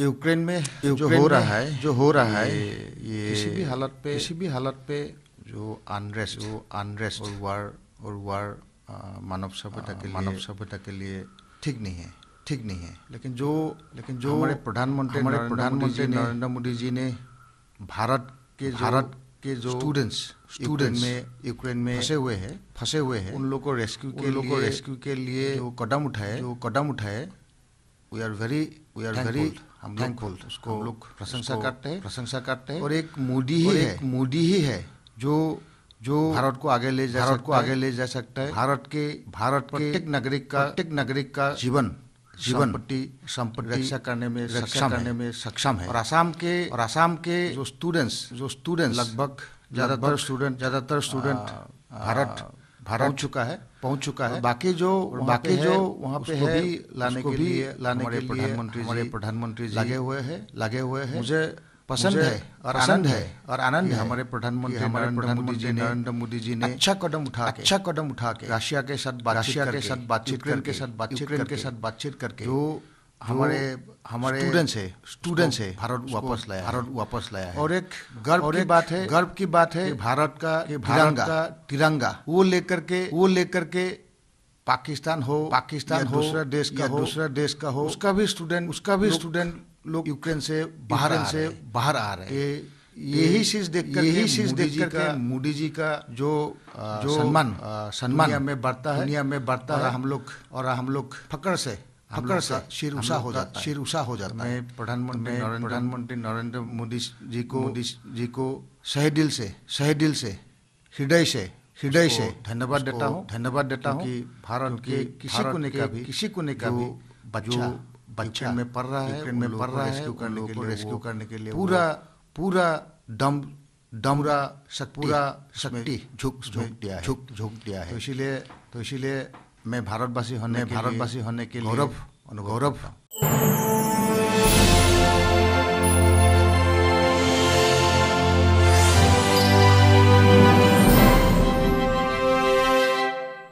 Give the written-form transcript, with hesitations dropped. Ukraine में जो हो रहा है ये किसी भी हालत पे जो अनरेस्ट और वार मानव सभ्यता के लिए ठीक नहीं है। लेकिन जो हमारे प्रधानमंत्री नरेंद्र मोदी जी ने भारत के जो स्टूडेंट्स में यूक्रेन में फंसे हुए हैं उन लोगों को रेस्क्यू के लिए जो कदम उठाए वी आर वेरी थैंकफुल। उसको लोग प्रशंसा करते हैं और एक मोदी ही है जो भारत को आगे ले जा सकता है। भारत के प्रत्येक नागरिक का जीवन संपत्ति रक्षा करने में सक्षम है। और असम के जो स्टूडेंट्स लगभग ज़्यादातर स्टूडेंट भारत पहुंच चुका है। बाकी जो वहाँ पे है लाने के लिए हमारे प्रधानमंत्री जी लगे हुए हैं। मुझे पसंद है और आनंद है हमारे प्रधानमंत्री नरेंद्र मोदी जी ने अच्छा कदम उठा के यूक्रेन के साथ बातचीत करके जो हमारे स्टूडेंट्स है भारत वापस लाया है। और एक गर्व की बात है भारत का तिरंगा वो लेकर के पाकिस्तान हो दूसरा देश का हो उसका भी स्टूडेंट लोग यूक्रेन से बाहर आ रहे हैं। यही चीज देखकर मोदी जी का जो सम्मान में बढ़ता है। हम लोग फकर से शीर उषा हो जाता। मैं प्रधानमंत्री नरेंद्र मोदी जी को हृदय से धन्यवाद देता हूँ कि भारत के किसी को ने कभी बच्चा में पढ़ रहा है रेस्क्यू करने के लिए पूरा शक्ति झुक दिया है। इसीलिए मैं भारतवासी होने के लिए गौरव अनुभव